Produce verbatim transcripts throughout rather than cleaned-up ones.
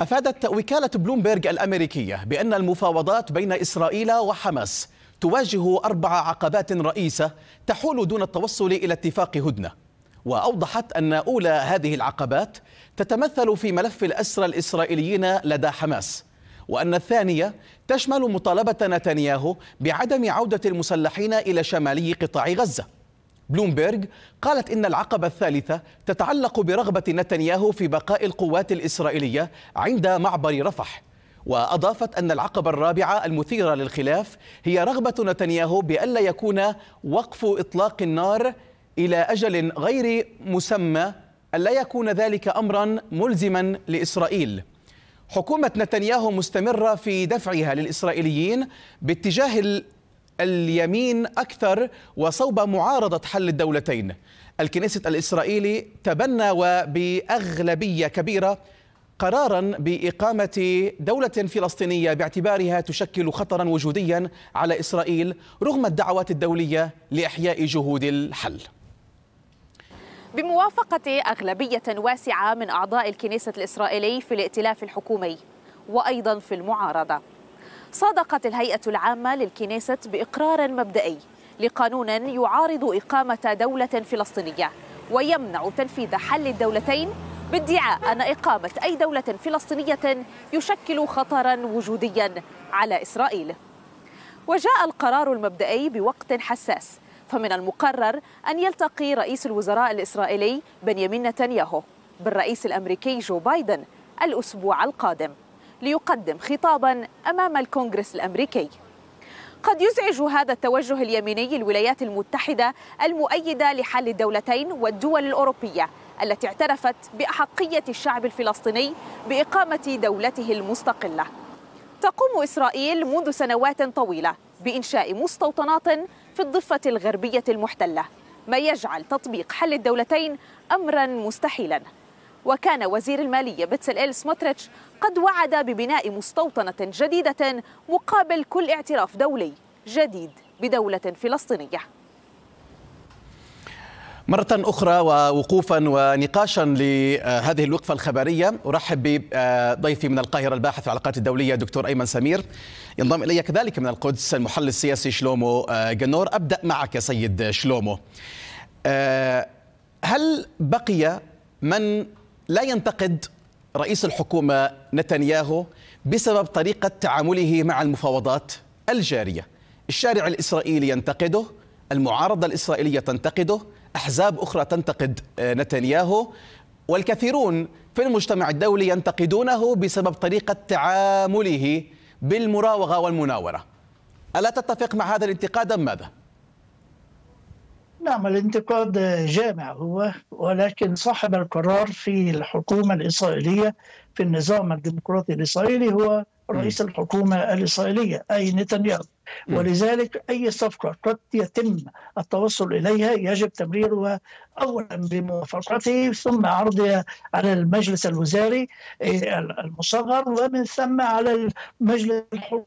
أفادت وكالة بلومبرغ الأمريكية بأن المفاوضات بين إسرائيل وحماس تواجه أربع عقبات رئيسة تحول دون التوصل إلى اتفاق هدنة، وأوضحت أن أولى هذه العقبات تتمثل في ملف الأسرى الإسرائيليين لدى حماس، وأن الثانية تشمل مطالبة نتنياهو بعدم عودة المسلحين إلى شمالي قطاع غزة. بلومبرغ قالت إن العقبة الثالثة تتعلق برغبة نتنياهو في بقاء القوات الإسرائيلية عند معبر رفح، وأضافت أن العقبة الرابعة المثيرة للخلاف هي رغبة نتنياهو بألا يكون وقف إطلاق النار إلى أجل غير مسمى ألا يكون ذلك أمرا ملزما لإسرائيل. حكومة نتنياهو مستمرة في دفعها للإسرائيليين باتجاه اليمين أكثر وصوب معارضة حل الدولتين. الكنيست الإسرائيلي تبنى وبأغلبية كبيرة قراراً بإقامة دولة فلسطينية باعتبارها تشكل خطراً وجودياً على إسرائيل رغم الدعوات الدولية لإحياء جهود الحل. بموافقة أغلبية واسعة من أعضاء الكنيست الإسرائيلي في الائتلاف الحكومي وأيضاً في المعارضة، صادقت الهيئة العامة للكنيست بإقرار مبدئي لقانون يعارض إقامة دولة فلسطينية ويمنع تنفيذ حل الدولتين، بادعاء أن إقامة أي دولة فلسطينية يشكل خطراً وجودياً على إسرائيل. وجاء القرار المبدئي بوقت حساس، فمن المقرر أن يلتقي رئيس الوزراء الإسرائيلي بنيامين نتنياهو بالرئيس الأمريكي جو بايدن الأسبوع القادم ليقدم خطاباً أمام الكونغرس الأمريكي. قد يزعج هذا التوجه اليميني الولايات المتحدة المؤيدة لحل الدولتين والدول الأوروبية التي اعترفت بأحقية الشعب الفلسطيني بإقامة دولته المستقلة. تقوم إسرائيل منذ سنوات طويلة بإنشاء مستوطنات في الضفة الغربية المحتلة، ما يجعل تطبيق حل الدولتين أمراً مستحيلاً. وكان وزير المالية بتسلئيل سموتريتش قد وعد ببناء مستوطنة جديدة مقابل كل اعتراف دولي جديد بدولة فلسطينية. مرة أخرى ووقوفا ونقاشا لهذه الوقفة الخبرية، أرحب بضيفي من القاهرة الباحث في العلاقات الدولية دكتور أيمن سمير. ينضم إلي كذلك من القدس المحلل السياسي شلومو جنور. أبدأ معك يا سيد شلومو، هل بقي من لا ينتقد رئيس الحكومة نتنياهو بسبب طريقة تعامله مع المفاوضات الجارية؟ الشارع الإسرائيلي ينتقده، المعارضة الإسرائيلية تنتقده، أحزاب أخرى تنتقد نتنياهو، والكثيرون في المجتمع الدولي ينتقدونه بسبب طريقة تعامله بالمراوغة والمناورة. ألا تتفق مع هذا الانتقاد أم ماذا؟ نعم، الانتقاد جامع هو، ولكن صاحب القرار في الحكومة الإسرائيلية في النظام الديمقراطي الإسرائيلي هو رئيس الحكومة الإسرائيلية أي نتنياهو، ولذلك أي صفقة قد يتم التوصل إليها يجب تبريرها أولا بموافقته، ثم عرضها على المجلس الوزاري المصغر، ومن ثم على المجلس الحكومي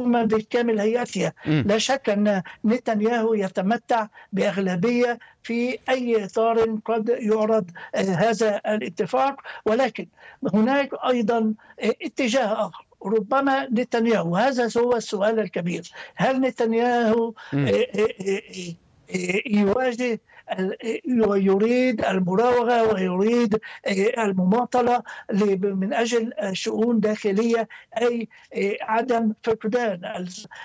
بكامل هيئتها. لا شك أن نتنياهو يتمتع بأغلبية في أي إطار قد يعرض هذا الاتفاق، ولكن هناك أيضا اتجاه آخر. ربما نتنياهو، هذا هو السؤال الكبير، هل نتنياهو يواجه ويريد المراوغة ويريد المماطلة من أجل شؤون داخلية، أي عدم فقدان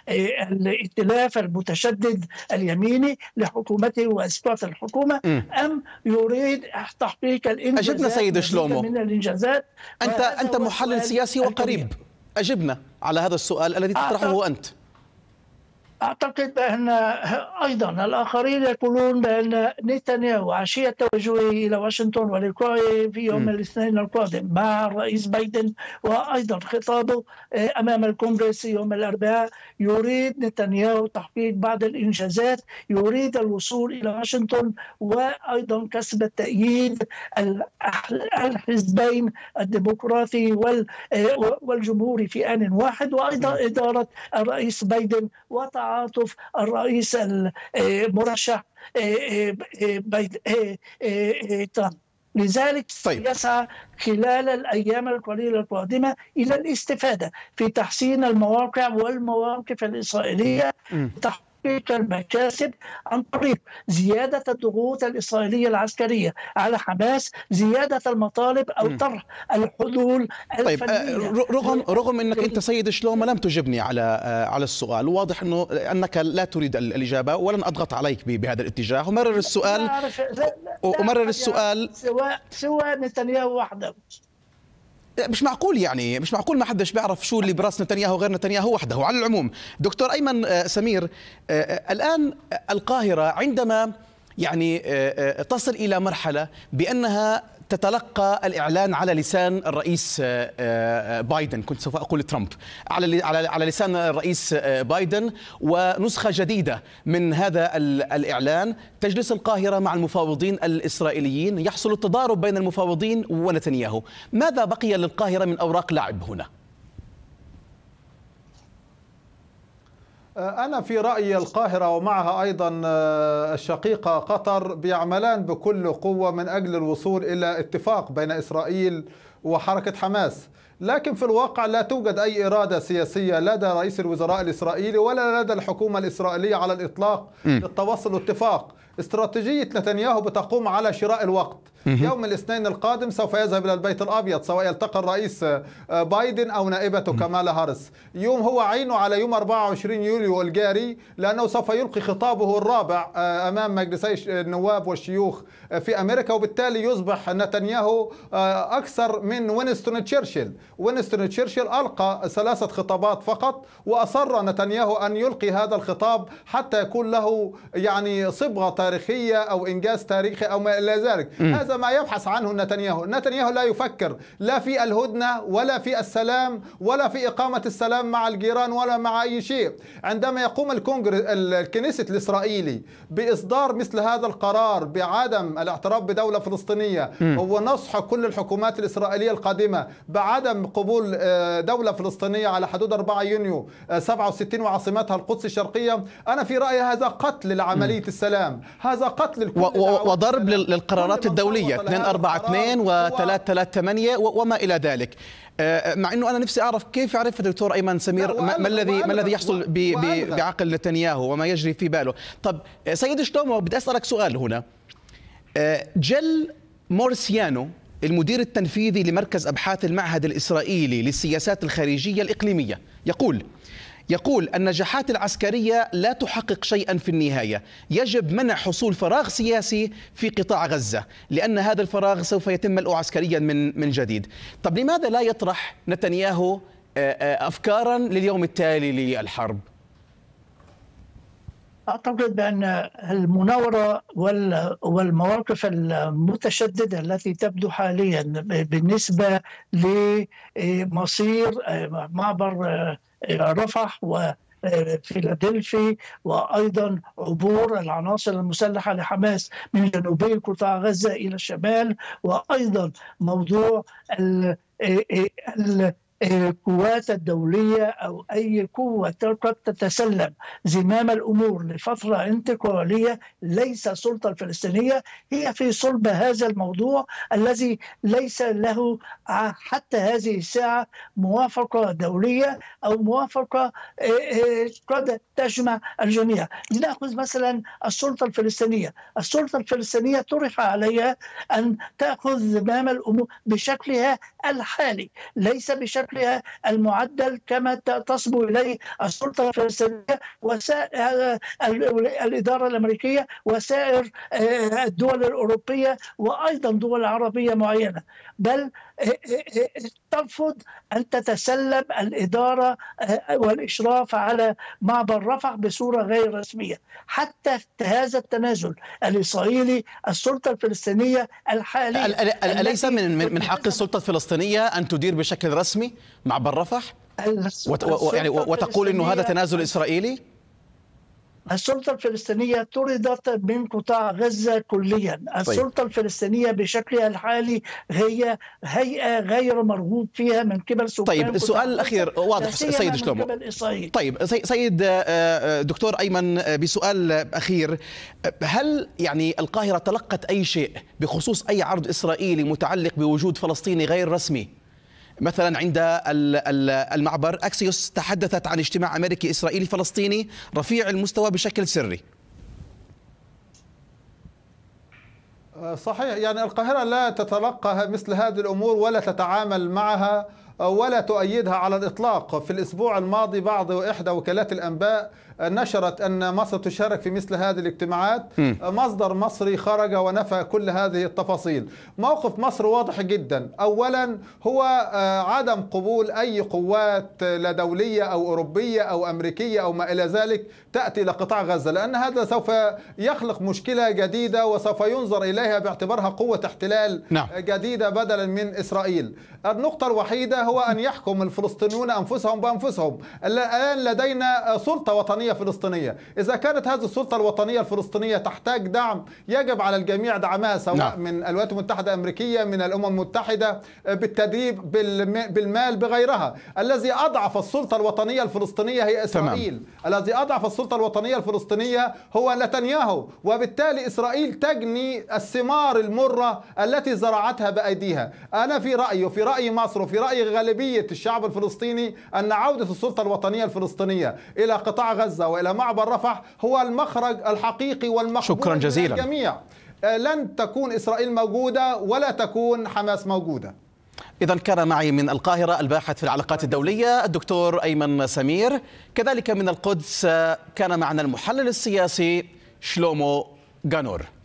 الائتلاف المتشدد اليميني لحكومته وإسقاط الحكومة، أم يريد تحقيق الإنجازات؟ أجبنا سيد شلومو من الإنجازات. أنت أنت محلل سياسي وقريب، أجبنا على هذا السؤال الذي تطرحه أنت. أعتقد بأن أيضا الآخرين يقولون بأن نتنياهو عشية توجهه إلى واشنطن ولقائه في يوم الاثنين القادم مع الرئيس بايدن، وأيضا خطابه أمام الكونغرس يوم الأربعاء، يريد نتنياهو تحقيق بعض الإنجازات، يريد الوصول إلى واشنطن وأيضا كسب التأييد الحزبين الديمقراطي والجمهوري في آن واحد، وأيضا إدارة الرئيس بايدن وتعاطف تعاطف الرئيس المرشح ترامب. لذلك طيب. يسعى خلال الأيام القليلة القادمة إلى الاستفادة في تحسين المواقع والمواقف الإسرائيلية تحقيق المكاسب عن طريق زيادة الضغوط الإسرائيلية العسكرية على حماس، زيادة المطالب أو طرح الحلول الفنية. طيب رغم رغم أنك أنت سيد شلومة لم تجبني على على السؤال، واضح أنه أنك لا تريد الإجابة ولن أضغط عليك بهذا الاتجاه. أمرر السؤال أمرر السؤال سواء سواء نتنياهو وحده. مش معقول يعني مش معقول ما حدش بيعرف شو اللي براس نتنياهو غير نتنياهو وحده. على العموم دكتور أيمن سمير، الآن القاهرة عندما يعني تصل إلى مرحلة بأنها تتلقى الإعلان على لسان الرئيس بايدن، كنت سوف أقول ترامب، على على لسان الرئيس بايدن ونسخة جديدة من هذا الإعلان، تجلس القاهرة مع المفاوضين الإسرائيليين، يحصل التضارب بين المفاوضين ونتنياهو. ماذا بقي للقاهرة من أوراق لعب هنا؟ أنا في رأيي القاهرة ومعها أيضا الشقيقة قطر بيعملان بكل قوة من أجل الوصول إلى اتفاق بين إسرائيل وحركة حماس، لكن في الواقع لا توجد أي إرادة سياسية لدى رئيس الوزراء الإسرائيلي ولا لدى الحكومة الإسرائيلية على الإطلاق للتوصل لاتفاق. استراتيجية نتنياهو بتقوم على شراء الوقت. يوم الاثنين القادم سوف يذهب إلى البيت الأبيض، سواء يلتقي الرئيس بايدن أو نائبته كمالا هارس. يوم هو عينه على يوم أربعة وعشرين يوليو الجاري، لأنه سوف يلقي خطابه الرابع أمام مجلسي النواب والشيوخ في أمريكا، وبالتالي يصبح نتنياهو أكثر من وينستون تشرشل. وينستون تشرشل ألقى ثلاثة خطابات فقط، وأصر نتنياهو أن يلقي هذا الخطاب حتى يكون له يعني صبغة تاريخية أو إنجاز تاريخي أو ما إلى ذلك. هذا ما يبحث عنه نتنياهو. نتنياهو لا يفكر لا في الهدنة ولا في السلام ولا في إقامة السلام مع الجيران ولا مع أي شيء. عندما يقوم الكونغرس الكنيست الإسرائيلي بإصدار مثل هذا القرار بعدم الاعتراف بدولة فلسطينية ونصح كل الحكومات الإسرائيلية القادمة بعدم قبول دولة فلسطينية على حدود أربعة يونيو سبعة وستين وعاصمتها القدس الشرقية، أنا في رأيي هذا قتل لعملية السلام، هذا قتل وضرب للقرارات الدولية اثنين أربعة اثنين وثلاثة ثلاثة ثمانية وما إلى ذلك. مع أنه أنا نفسي أعرف كيف يعرف الدكتور أيمن سمير ما الذي ما الذي يحصل بعقل نتنياهو وما يجري في باله. طب سيد شلومو، بدي أسألك سؤال هنا. جل مورسيانو المدير التنفيذي لمركز أبحاث المعهد الإسرائيلي للسياسات الخارجية الإقليمية يقول يقول النجاحات العسكرية لا تحقق شيئا في النهاية، يجب منع حصول فراغ سياسي في قطاع غزة، لأن هذا الفراغ سوف يتم ملؤه عسكريا من من جديد. طب لماذا لا يطرح نتنياهو أفكارا لليوم التالي للحرب؟ أعتقد بأن المناورة والمواقف المتشددة التي تبدو حاليا بالنسبة لمصير معبر رفح وفيلادلفي وأيضا عبور العناصر المسلحة لحماس من جنوبي قطاع غزة إلى الشمال، وأيضا موضوع ال ال القوات الدولية أو أي قوة قد تتسلم زمام الأمور لفترة انتقالية، ليس السلطة الفلسطينية هي في صلب هذا الموضوع الذي ليس له حتى هذه الساعة موافقة دولية أو موافقة قد تجمع الجميع. لنأخذ مثلا السلطة الفلسطينية. السلطة الفلسطينية طرح عليها أن تأخذ زمام الأمور بشكلها الحالي، ليس بشكل المعدل كما تصبو إليه السلطة الفلسطينية وسائر الإدارة الأمريكية وسائر الدول الأوروبية وأيضا دول عربية معينة، بل ترفض أن تتسلم الإدارة والإشراف على معبر رفح بصورة غير رسمية. حتى هذا التنازل الإسرائيلي السلطة الفلسطينية الحالية، أليس من من حق السلطة الفلسطينية أن تدير بشكل رسمي معبر رفح وت... يعني وتقول إنه هذا تنازل إسرائيلي؟ السلطة الفلسطينية طردت من قطاع غزة كليا. السلطة طيب. الفلسطينية بشكلها الحالي هي هيئة غير مرغوب فيها من قبل سكان. طيب السؤال الأخير واضح سيد شلومو. طيب سيد دكتور أيمن، بسؤال أخير، هل يعني القاهرة تلقت أي شيء بخصوص أي عرض إسرائيلي متعلق بوجود فلسطيني غير رسمي؟ مثلا عند المعبر أكسيوس تحدثت عن اجتماع أمريكي إسرائيلي فلسطيني رفيع المستوى بشكل سري. صحيح، يعني القاهرة لا تتلقى مثل هذه الأمور ولا تتعامل معها ولا تؤيدها على الإطلاق. في الأسبوع الماضي بعض إحدى وكالات الأنباء نشرت أن مصر تشارك في مثل هذه الاجتماعات. م. مصدر مصري خرج ونفى كل هذه التفاصيل. موقف مصر واضح جدا، أولا هو عدم قبول أي قوات لا دولية أو أوروبية أو أمريكية أو ما إلى ذلك تأتي إلى قطاع غزة، لأن هذا سوف يخلق مشكلة جديدة وسوف ينظر إليها باعتبارها قوة احتلال نعم. جديدة بدلا من إسرائيل. النقطة الوحيدة هو أن يحكم الفلسطينيون أنفسهم بأنفسهم. الآن لدينا سلطة وطنية فلسطينية. إذا كانت هذه السلطة الوطنية الفلسطينية تحتاج دعم، يجب على الجميع دعمها، سواء نعم. من الولايات المتحدة الأمريكية، من الأمم المتحدة، بالتدريب، بالمال، بغيرها. الذي أضعف السلطة الوطنية الفلسطينية هي إسرائيل. تمام. الذي أضعف السلطة الوطنية الفلسطينية هو نتنياهو، وبالتالي إسرائيل تجني الثمار المرة التي زرعتها بأيديها. أنا في رأيي وفي رأي مصر وفي رأي غالبية الشعب الفلسطيني أن عودة السلطة الوطنية الفلسطينية إلى قطاع غزة وإلى معبر رفح هو المخرج الحقيقي والمقبول. شكرا جزيلا. للجميع. لن تكون إسرائيل موجودة ولا تكون حماس موجودة. إذا كان معي من القاهرة الباحث في العلاقات الدولية الدكتور أيمن سمير، كذلك من القدس كان معنا المحلل السياسي شلومو جانور.